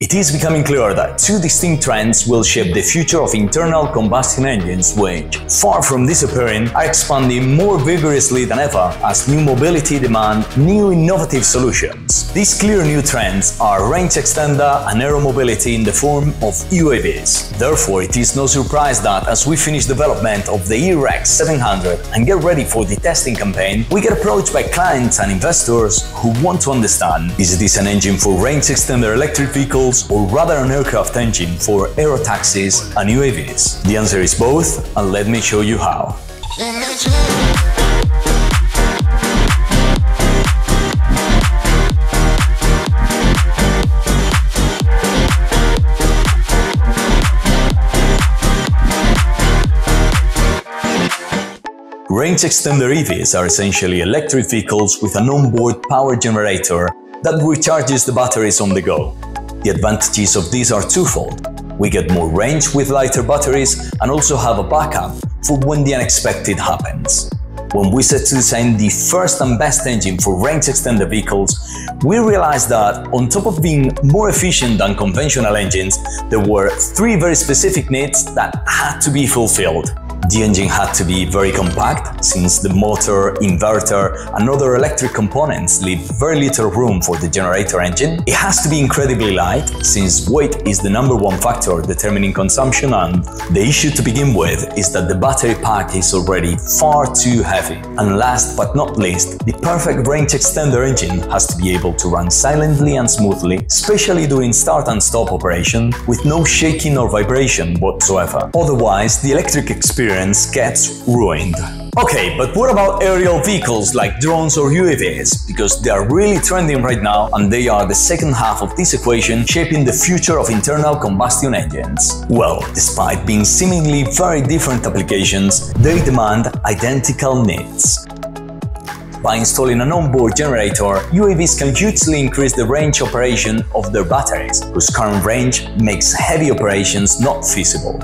It is becoming clear that two distinct trends will shape the future of internal combustion engines, which, far from disappearing, are expanding more vigorously than ever as new mobility demand new innovative solutions. These clear new trends are range extender and aero mobility in the form of UAVs. Therefore, it is no surprise that as we finish development of the E-Rex 700 and get ready for the testing campaign, we get approached by clients and investors who want to understand, is this an engine for range extender electric vehicles, or rather an aircraft engine for aero taxis and UAVs? The answer is both, and let me show you how. Range extender EVs are essentially electric vehicles with an onboard power generator that recharges the batteries on the go. The advantages of these are twofold. We get more range with lighter batteries and also have a backup for when the unexpected happens. When we set to design the first and best engine for range extender vehicles, we realized that, on top of being more efficient than conventional engines, there were three very specific needs that had to be fulfilled. The engine had to be very compact, since the motor, inverter and other electric components leave very little room for the generator engine. It has to be incredibly light, since weight is the #1 factor determining consumption, and the issue to begin with is that the battery pack is already far too heavy. And last but not least, the perfect range extender engine has to be able to run silently and smoothly, especially during start and stop operation, with no shaking or vibration whatsoever. Otherwise, the electric experience gets ruined. Okay, but what about aerial vehicles like drones or UAVs? Because they are really trending right now, and they are the second half of this equation shaping the future of internal combustion engines. Well, despite being seemingly very different applications, they demand identical needs. By installing an onboard generator, UAVs can hugely increase the range operation of their batteries, whose current range makes heavy operations not feasible.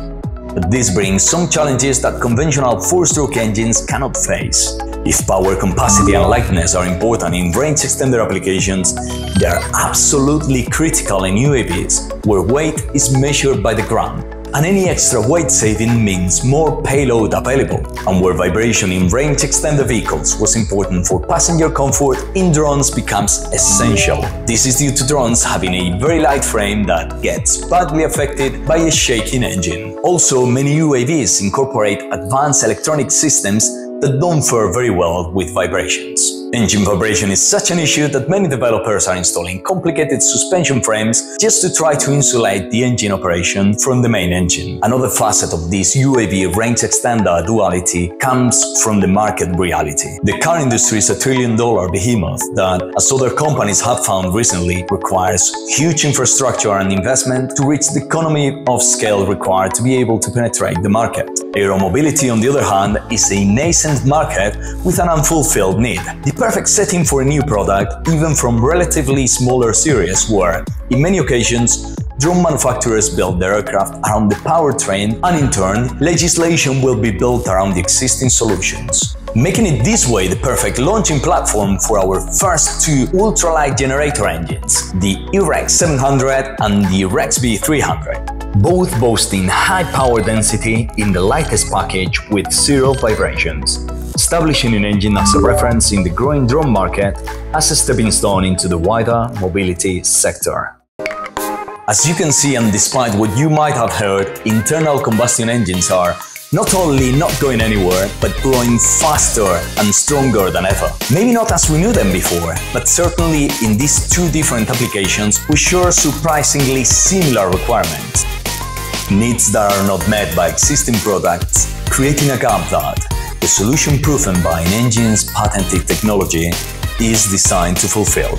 But this brings some challenges that conventional four-stroke engines cannot face. If power capacity and lightness are important in range extender applications, they are absolutely critical in UAVs, where weight is measured by the gram, and any extra weight saving means more payload available, and where vibration in range extender vehicles was important for passenger comfort, in drones becomes essential. This is due to drones having a very light frame that gets badly affected by a shaking engine. Also, many UAVs incorporate advanced electronic systems that don't fare very well with vibrations. Engine vibration is such an issue that many developers are installing complicated suspension frames just to try to insulate the engine operation from the main engine. Another facet of this UAV range extender duality comes from the market reality. The car industry is a trillion-dollar behemoth that, as other companies have found recently, requires huge infrastructure and investment to reach the economy of scale required to be able to penetrate the market. Aero mobility, on the other hand, is a nascent market with an unfulfilled need. The perfect setting for a new product, even from relatively smaller series, where, in many occasions, drone manufacturers build their aircraft around the powertrain, and in turn, legislation will be built around the existing solutions. Making it this way the perfect launching platform for our first two ultralight generator engines, the E-Rex 700 and the E-Rex B300, both boasting high power density in the lightest package with zero vibrations, establishing an engine as a reference in the growing drone market as a stepping stone into the wider mobility sector. As you can see, and despite what you might have heard, internal combustion engines are not only not going anywhere, but growing faster and stronger than ever. Maybe not as we knew them before, but certainly in these two different applications we share surprisingly similar requirements. Needs that are not met by existing products, creating a gap that, the solution proven by an engine's patented technology, is designed to fulfill.